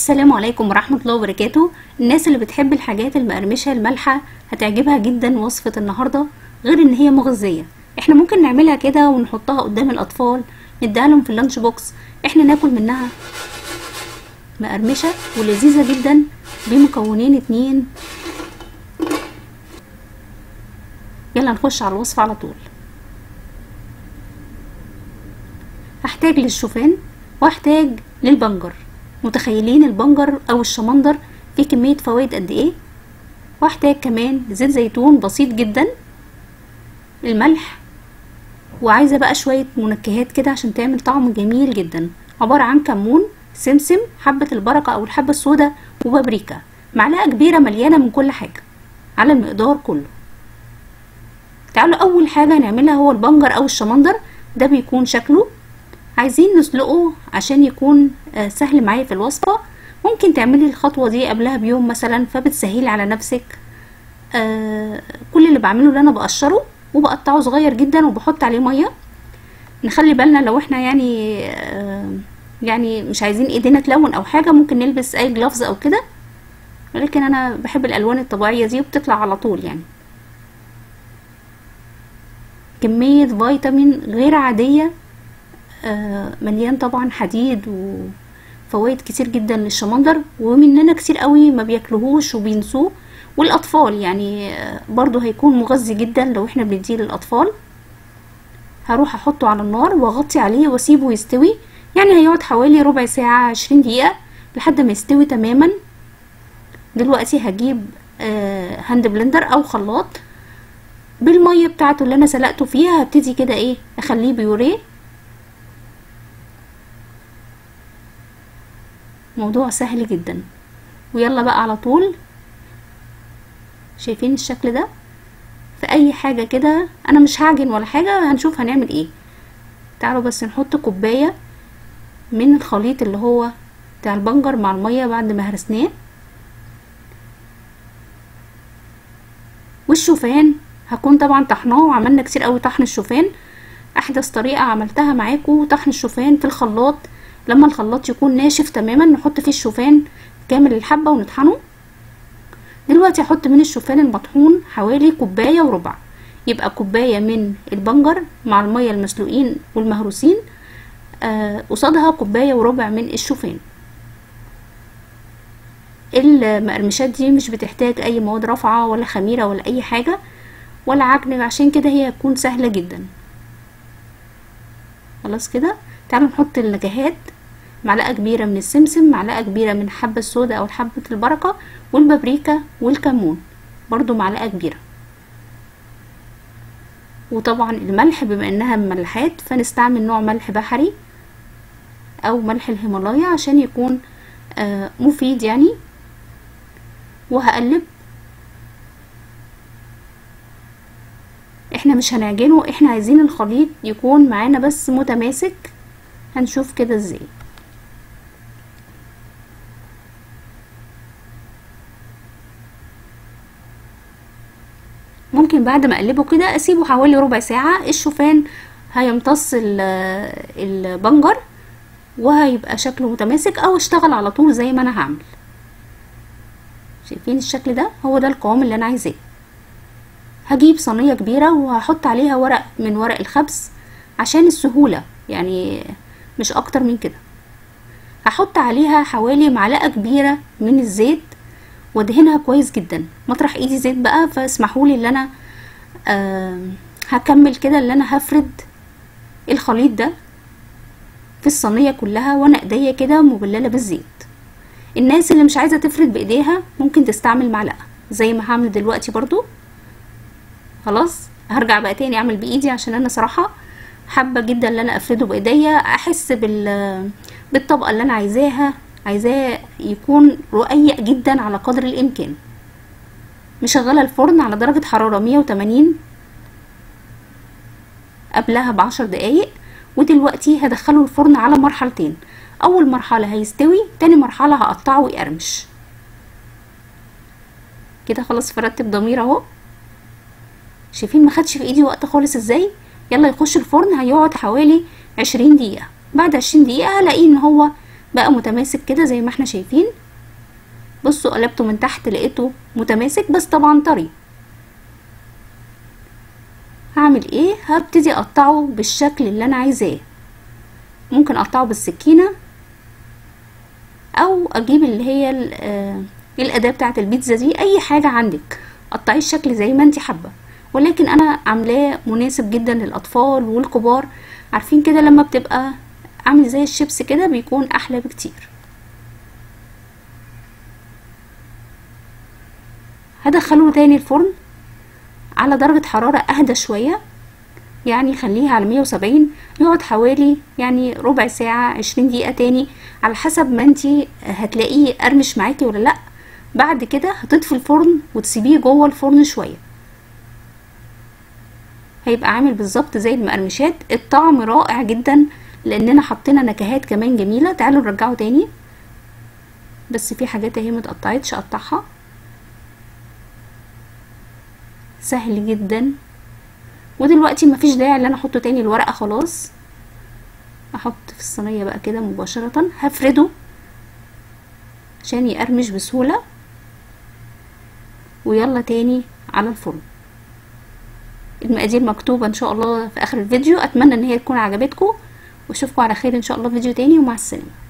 السلام عليكم ورحمة الله وبركاته. الناس اللي بتحب الحاجات المقرمشة المالحة هتعجبها جدا وصفة النهاردة، غير ان هي مغذية. احنا ممكن نعملها كده ونحطها قدام الاطفال، نديها لهم في اللانش بوكس، احنا ناكل منها. مقرمشة ولذيذة جدا بمكونين 2. يلا نخش على الوصفة على طول. هحتاج للشوفان وهحتاج للبنجر. متخيلين البنجر او الشمندر فيه كمية فوائد قد ايه؟ وهحتاج كمان زيت زيتون بسيط جدا، الملح، وعايزة بقى شوية منكهات كده عشان تعمل طعم جميل جدا، عبارة عن كمون، سمسم، حبة البركة او الحبة السوداء، وبابريكا. معلقة كبيرة مليانة من كل حاجة على المقدار كله. تعالوا اول حاجة نعملها هو البنجر او الشمندر. ده بيكون شكله عايزين نسلقه عشان يكون سهل معايا في الوصفة. ممكن تعملي الخطوة دي قبلها بيوم مثلا، فبتسهلي على نفسك. كل اللي بعمله اللي انا بقشره وبقطعه صغير جدا وبحط عليه مية. نخلي بالنا لو احنا يعني مش عايزين ايدينا تلون او حاجة، ممكن نلبس اي جلافز او كده، ولكن انا بحب الالوان الطبيعية دي وبتطلع على طول. يعني كمية فيتامين غير عادية، مليان طبعا حديد وفوائد كتير جدا للشمندر، ومننا كتير قوي ما بياكلهوش وبينسوه، والاطفال يعني برضو هيكون مغذي جدا لو احنا بنديه للاطفال. هروح احطه على النار واغطي عليه واسيبه يستوي. يعني هيقعد حوالي ربع ساعة 20 دقيقة لحد ما يستوي تماما. دلوقتي هجيب هاند بلندر او خلاط، بالمية بتاعته اللي انا سلقته فيها هبتدي كده اخليه بيوريه. موضوع سهل جدا. ويلا بقى على طول. شايفين الشكل ده؟ في اي حاجة كده، انا مش هعجن ولا حاجة، هنشوف هنعمل ايه. تعالوا بس نحط كوباية من الخليط اللي هو بتاع البنجر مع المية بعد ما هرسناه، والشوفان هكون طبعا طحناه، وعملنا كتير قوي طحن الشوفان. احدث طريقة عملتها معاكم طحن الشوفان في الخلاط، لما الخلاط يكون ناشف تماما نحط فيه الشوفان كامل الحبة ونطحنه. دلوقتي هحط من الشوفان المطحون حوالي 1.25 كوباية، يبقى 1 كوباية من البنجر مع المية المسلوقين والمهروسين، قصادها 1.25 كوباية من الشوفان. المقرمشات دي مش بتحتاج اي مواد رافعة ولا خميرة ولا اي حاجة ولا عجن، عشان كده هي هتكون سهلة جدا. خلاص كده. تعالوا نحط النكهات. معلقة كبيرة من السمسم، معلقة كبيرة من الحبة السوداء او حبة البركة، والبابريكا والكمون برضو معلقة كبيرة، وطبعا الملح. بما انها مملحات فنستعمل نوع ملح بحري او ملح الهيمالايا عشان يكون مفيد يعني. وهقلب. احنا مش هنعجنه، احنا عايزين الخليط يكون معانا بس متماسك. هنشوف كده ازاي. ممكن بعد ما اقلبه كده اسيبه حوالي ربع ساعة. الشوفان هيمتص البنجر وهيبقى شكله متماسك، او اشتغل على طول زي ما انا هعمل. شايفين الشكل ده؟ هو ده القوام اللي انا عايزاه. هجيب صينية كبيرة وهحط عليها ورق من ورق الخبز عشان السهولة، يعني مش اكتر من كده. هحط عليها حوالي معلقة كبيرة من الزيت وادهنها كويس جدا. مطرح ايدي زيت بقى، فاسمحولي اللي انا هكمل كده، اللي انا هفرد الخليط ده في الصينية كلها وانا ايديا كده مبللة بالزيت. الناس اللي مش عايزة تفرد بايديها ممكن تستعمل معلقة زي ما هعمل دلوقتي برضو. خلاص هرجع بقى تاني اعمل بايدي، عشان انا صراحة حابة جدا ان انا افرده بايديا، احس بالطبقة اللي انا عايزاه يكون رقيق جدا على قدر الامكان. مشغلة الفرن على درجة حرارة 180 قبلها ب10 دقايق. ودلوقتي هدخله الفرن على مرحلتين. اول مرحلة هيستوي، تاني مرحلة هقطعه ويقرمش كده. خلاص فردت بضمير اهو. شايفين ما خدش في ايدي وقت خالص ازاي. يلا يخش الفرن، هيقعد حوالي 20 دقيقة. بعد 20 دقيقة هلاقيه ان هو بقى متماسك كده زي ما احنا شايفين. بصوا قلبته من تحت لقيته متماسك بس طبعا طري. هعمل ايه؟ هبتدي اقطعه بالشكل اللي انا عايزاه. ممكن اقطعه بالسكينة او اجيب اللي هي الاداة بتاعت البيتزا دي، اي حاجة عندك قطعي الشكل زي ما انت حابة، ولكن انا عاملاه مناسب جدا للاطفال والكبار. عارفين كده لما بتبقى عامل زي الشيبس كده بيكون احلى بكتير. هدخله تاني الفرن على درجة حرارة اهدى شوية، يعني خليها على 170، يقعد حوالي يعني ربع ساعة 20 دقيقة تاني على حسب ما انتي هتلاقيه قرمش معاكي ولا لا. بعد كده هتطفي الفرن وتسيبيه جوه الفرن شوية، هيبقى عامل بالظبط زي المقرمشات. الطعم رائع جدا لاننا حطينا نكهات كمان جميلة. تعالوا نرجعه تاني، بس في حاجات اهي متقطعتش اقطعها. سهل جدا. ودلوقتي مفيش داعي ان انا احطه تاني، الورقة خلاص. احط في الصينية بقى كده مباشرة، هفرده عشان يقرمش بسهولة. ويلا تاني على الفرن. المقادير مكتوبة ان شاء الله في اخر الفيديو. اتمنى ان هي تكون عجبتكم، واشوفكم على خير ان شاء الله في فيديو تاني، ومع السلامة.